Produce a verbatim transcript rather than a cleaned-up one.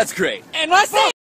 That's great. And let's see.